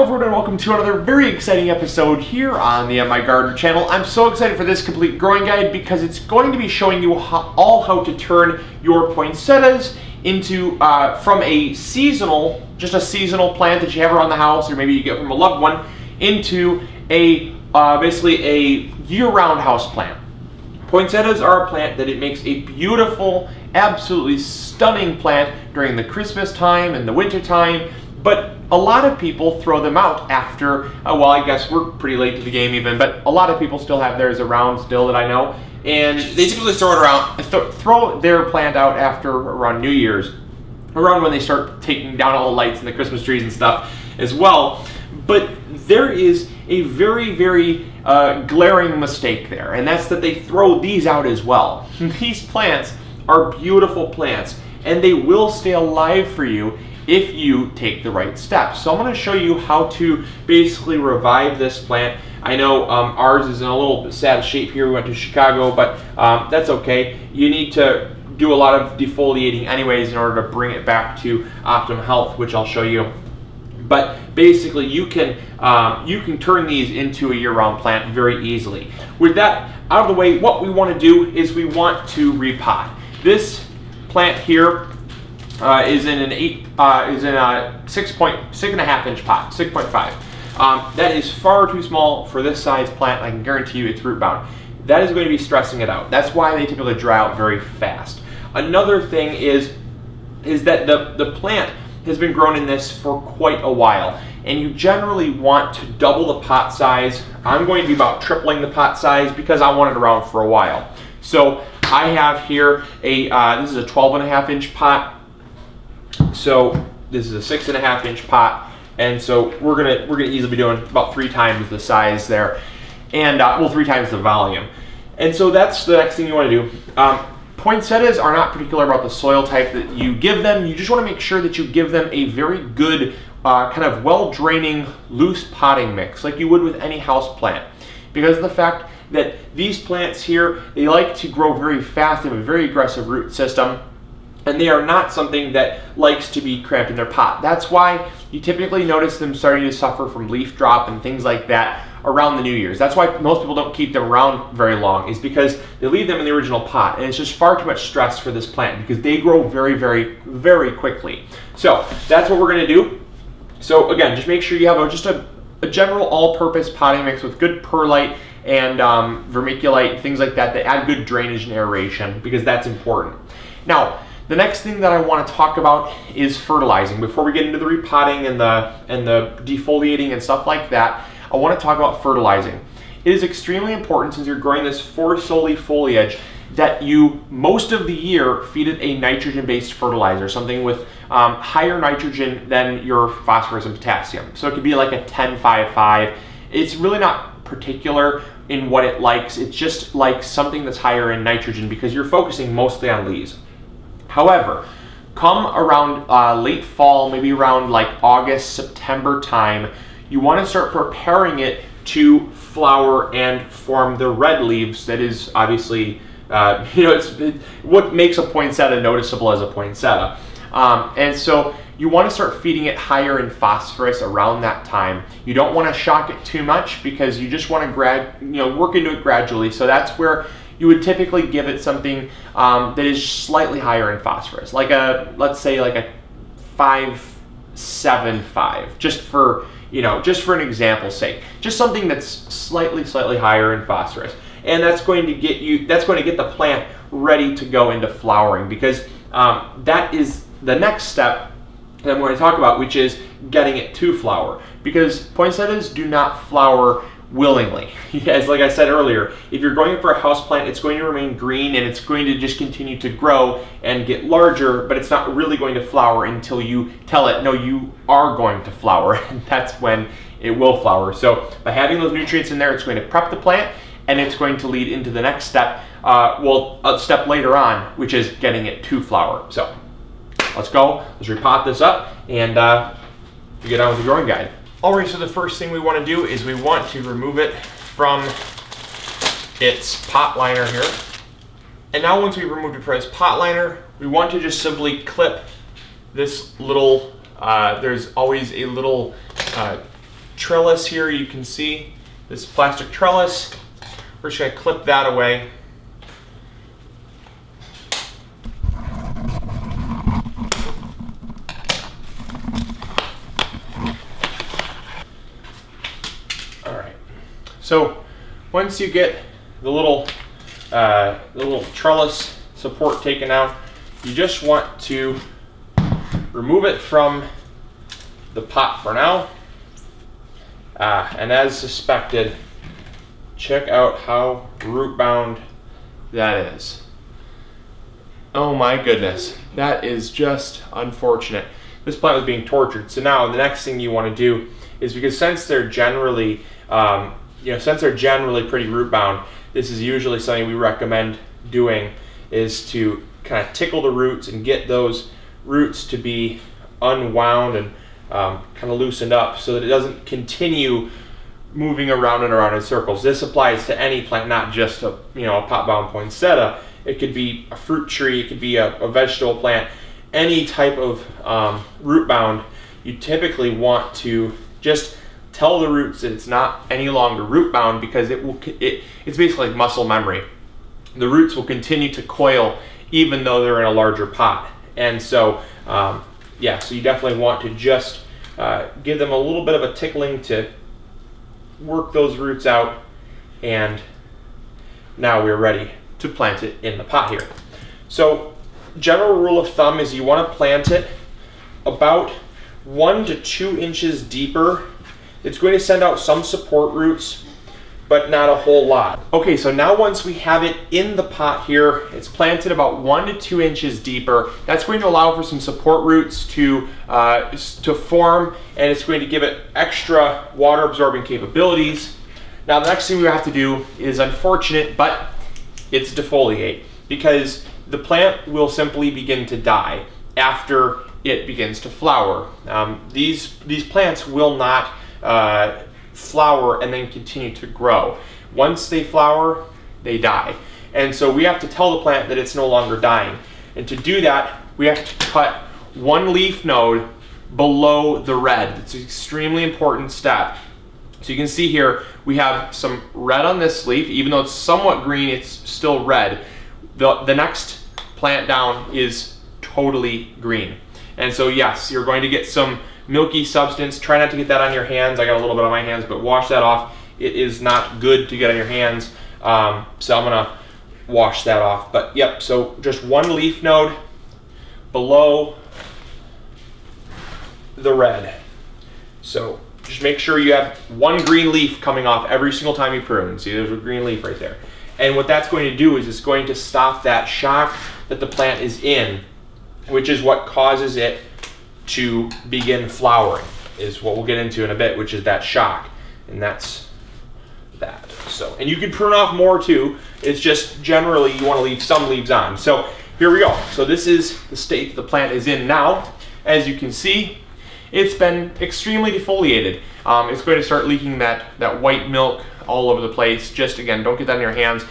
Hello everyone and welcome to another very exciting episode here on the MiGardener channel. I'm so excited for this complete growing guide because it's going to be showing you how to turn your poinsettias into, from a seasonal, just a seasonal plant that you have around the house or maybe you get from a loved one, into a, basically a year-round house plant. Poinsettias are a plant that it makes a beautiful, absolutely stunning plant during the Christmas time and the winter time, but a lot of people throw them out after, well, I guess we're pretty late to the game even, but a lot of people still have theirs around still that I know, and they typically throw it around, throw their plant out after around New Year's, around when they start taking down all the lights and the Christmas trees and stuff as well. But there is a very, very glaring mistake there, and that's that they throw these out as well. These plants are beautiful plants, and they will stay alive for you if you take the right steps. So I'm going to show you how to basically revive this plant. I know ours is in a little bit sad shape here. We went to Chicago, but that's okay. You need to do a lot of defoliating anyways in order to bring it back to optimum health, which I'll show you. But basically, you can turn these into a year-round plant very easily. With that out of the way, what we want to do is we want to repot. This plant here is in an 6.5 inch pot, 6.5. That is far too small for this size plant. I can guarantee you it's root bound. That is going to be stressing it out. That's why they typically dry out very fast. Another thing is that the plant has been grown in this for quite a while, and you generally want to double the pot size. I'm going to be about tripling the pot size because I want it around for a while. So I have here a this is a 12.5 inch pot. So this is a 6.5 inch pot, and so we're gonna easily be doing about 3 times the size there, and well, 3 times the volume. And so that's the next thing you want to do. Poinsettias are not particular about the soil type that you give them. You just want to make sure that you give them a very good kind of well-draining loose potting mix, like you would with any house plant, because of the fact that these plants here, they like to grow very fast. They have a very aggressive root system, and they are not something that likes to be cramped in their pot. That's why you typically notice them starting to suffer from leaf drop and things like that around the New Year's. That's why most people don't keep them around very long, is because they leave them in the original pot, and it's just far too much stress for this plant because they grow very, very, very quickly. So that's what we're gonna do. So again, just make sure you have just a general all-purpose potting mix with good perlite and vermiculite, things like that, that add good drainage and aeration, because that's important. Now, the next thing that I want to talk about is fertilizing. Before we get into the repotting and the defoliating and stuff like that, I want to talk about fertilizing. It is extremely important, since you're growing this for solely foliage, that you, most of the year, feed it a nitrogen-based fertilizer, something with higher nitrogen than your phosphorus and potassium. So it could be like a 10-5-5. It's really not particular in what it likes. It just likes something that's higher in nitrogen because you're focusing mostly on leaves. However, come around late fall, maybe around like August, September time, you want to start preparing it to flower and form the red leaves. That is obviously, you know, it's what makes a poinsettia noticeable as a poinsettia. And so you want to start feeding it higher in phosphorus around that time. You don't want to shock it too much because you just want to work into it gradually. So that's where you would typically give it something that is slightly higher in phosphorus, like a, let's say like a 5.75, just for, you know, just for an example's sake, just something that's slightly higher in phosphorus, and that's going to get you, that's going to get the plant ready to go into flowering, because that is the next step that I'm going to talk about, which is getting it to flower, because poinsettias do not flower willingly. As like I said earlier, if you're going for a houseplant, it's going to remain green and it's going to just continue to grow and get larger, but it's not really going to flower until you tell it, no, you are going to flower, and that's when it will flower. So by having those nutrients in there, it's going to prep the plant, and it's going to lead into the next step, well, a step later on, which is getting it to flower. So let's go, let's repot this up, and get on with the growing guide. Alright, so the first thing we want to do is we want to remove it from its pot liner here. And now once we've removed it from its pot liner, we want to just simply clip this little, there's always a little trellis here, you can see this plastic trellis. We're just going to clip that away. Alright, so once you get the little trellis support taken out, you just want to remove it from the pot for now. And as suspected, check out how root bound that is. Oh my goodness, that is just unfortunate. This plant was being tortured. So now the next thing you want to do is, because since they're generally, pretty root bound, this is usually something we recommend doing, is to kind of tickle the roots and get those roots to be unwound and kind of loosened up so that it doesn't continue moving around and around in circles. This applies to any plant, not just a a pot-bound poinsettia. It could be a fruit tree, it could be a vegetable plant, any type of root bound. You typically want to just tell the roots that it's not any longer root bound, because it will. It's basically like muscle memory. The roots will continue to coil even though they're in a larger pot, and so. Yeah, so you definitely want to just give them a little bit of a tickling to work those roots out, and now we're ready to plant it in the pot here. So general rule of thumb is you want to plant it about 1 to 2 inches deeper. It's going to send out some support roots, but not a whole lot. Okay, so now once we have it in the pot here, it's planted about 1 to 2 inches deeper. That's going to allow for some support roots to form, and it's going to give it extra water absorbing capabilities. Now the next thing we have to do is unfortunate, but it's defoliate, because the plant will simply begin to die after it begins to flower. These plants will not flower and then continue to grow. Once they flower, they die. And so we have to tell the plant that it's no longer dying. And to do that, we have to cut one leaf node below the red. It's an extremely important step. So you can see here, we have some red on this leaf. Even though it's somewhat green, it's still red. The next plant down is totally green. And so yes, you're going to get some milky substance. Try not to get that on your hands. I got a little bit on my hands, but wash that off. It is not good to get on your hands. So I'm gonna wash that off. But yep, so just one leaf node below the red. So just make sure you have one green leaf coming off every single time you prune. See, there's a green leaf right there. And what that's going to do is it's going to stop that shock that the plant is in, which is what causes it to begin flowering, is what we'll get into in a bit, which is that shock. And that's that. So, and you can prune off more too. It's just generally you want to leave some leaves on. So here we go. So this is the state the plant is in now. As you can see, it's been extremely defoliated. It's going to start leaking that white milk all over the place. Just again, don't get that in your hands.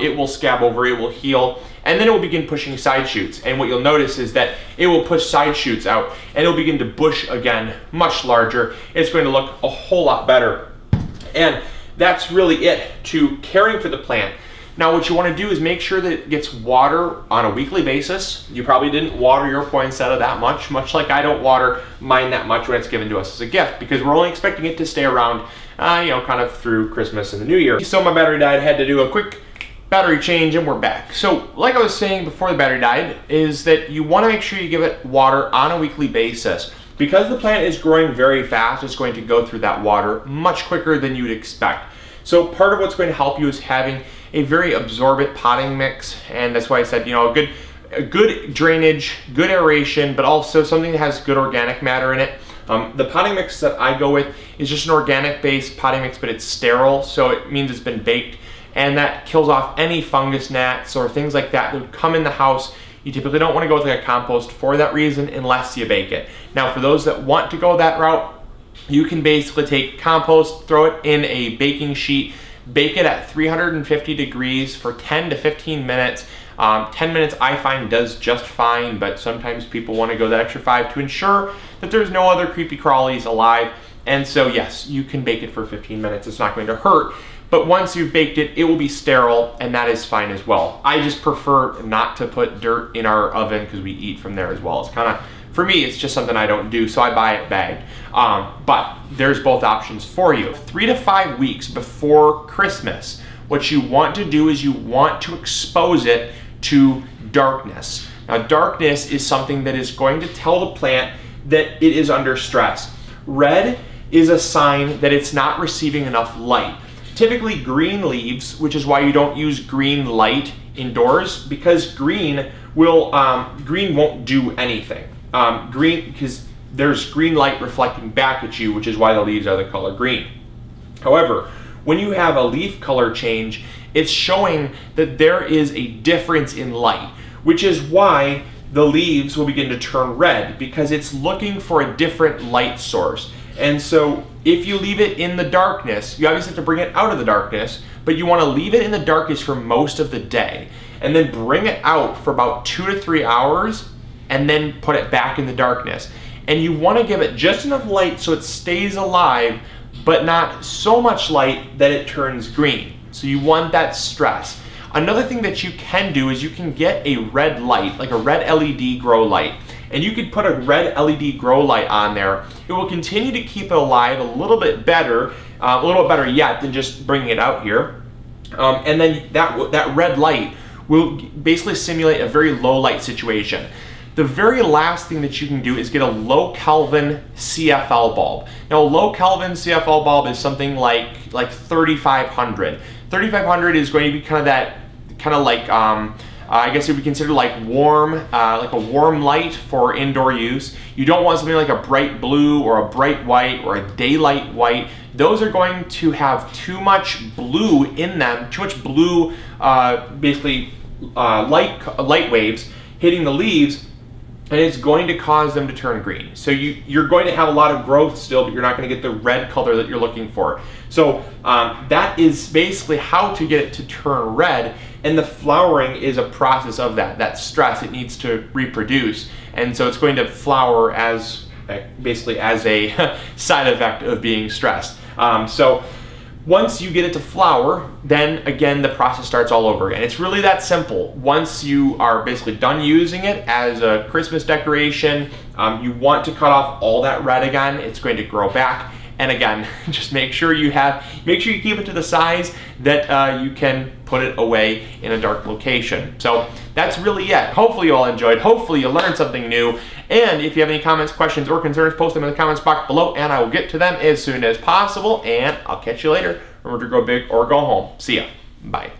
It will scab over, it will heal, and then it will begin pushing side shoots. And what you'll notice is that it will push side shoots out and it'll begin to bush again, much larger. It's going to look a whole lot better. And that's really it to caring for the plant. Now what you want to do is make sure that it gets water on a weekly basis. You probably didn't water your poinsettia that much, much like I don't water mine that much when it's given to us as a gift, because we're only expecting it to stay around, kind of through Christmas and the New Year. So my battery died, had to do a quick battery change, and we're back. So like I was saying before the battery died, is that you want to make sure you give it water on a weekly basis. Because the plant is growing very fast, it's going to go through that water much quicker than you'd expect. So part of what's going to help you is having a very absorbent potting mix, and that's why I said, a good drainage, good aeration, but also something that has good organic matter in it. The potting mix that I go with is just an organic-based potting mix, but it's sterile, so it means it's been baked, and that kills off any fungus gnats or things like that that would come in the house. You typically don't want to go with like a compost for that reason unless you bake it. Now for those that want to go that route, you can basically take compost, throw it in a baking sheet, bake it at 350 degrees for 10 to 15 minutes. 10 minutes I find does just fine, but sometimes people want to go that extra 5 to ensure that there's no other creepy crawlies alive. And so yes, you can bake it for 15 minutes. It's not going to hurt. But once you've baked it, it will be sterile, and that is fine as well. I just prefer not to put dirt in our oven because we eat from there as well. It's kind of, for me, it's just something I don't do, so I buy it bagged. But there's both options for you. 3 to 5 weeks before Christmas, what you want to do is you want to expose it to darkness. Now, darkness is something that is going to tell the plant that it is under stress. Red is a sign that it's not receiving enough light. Typically green leaves, which is why you don't use green light indoors, because green will green won't do anything. Green, because there's green light reflecting back at you, which is why the leaves are the color green. However, when you have a leaf color change, it's showing that there is a difference in light, which is why the leaves will begin to turn red, because it's looking for a different light source. And so if you leave it in the darkness, you obviously have to bring it out of the darkness, but you want to leave it in the darkness for most of the day and then bring it out for about 2 to 3 hours and then put it back in the darkness. And you want to give it just enough light so it stays alive, but not so much light that it turns green. So you want that stress. Another thing that you can do is you can get a red light, like a red LED grow light. And you could put a red LED grow light on there. It will continue to keep it alive a little better yet than just bringing it out here. And then that red light will basically simulate a very low light situation. The very last thing that you can do is get a low Kelvin CFL bulb. Now, a low Kelvin CFL bulb is something like 3,500. 3,500 is going to be I guess it would be considered like warm, like a warm light for indoor use. You don't want something like a bright blue or a bright white or a daylight white. Those are going to have too much blue in them, too much blue, light waves hitting the leaves, and it's going to cause them to turn green. So you're going to have a lot of growth still, but you're not going to get the red color that you're looking for. So that is basically how to get it to turn red. And the flowering is a process of that stress. It needs to reproduce. And so it's going to flower as basically as a side effect of being stressed. So once you get it to flower, then again, the process starts all over again. It's really that simple. Once you are basically done using it as a Christmas decoration, you want to cut off all that red again. It's going to grow back. And again, just make sure you keep it to the size that you can put it away in a dark location. So that's really it. Hopefully you all enjoyed. Hopefully you learned something new. And if you have any comments, questions, or concerns, post them in the comments box below, and I will get to them as soon as possible. And I'll catch you later. Remember to grow big or go home. See ya. Bye.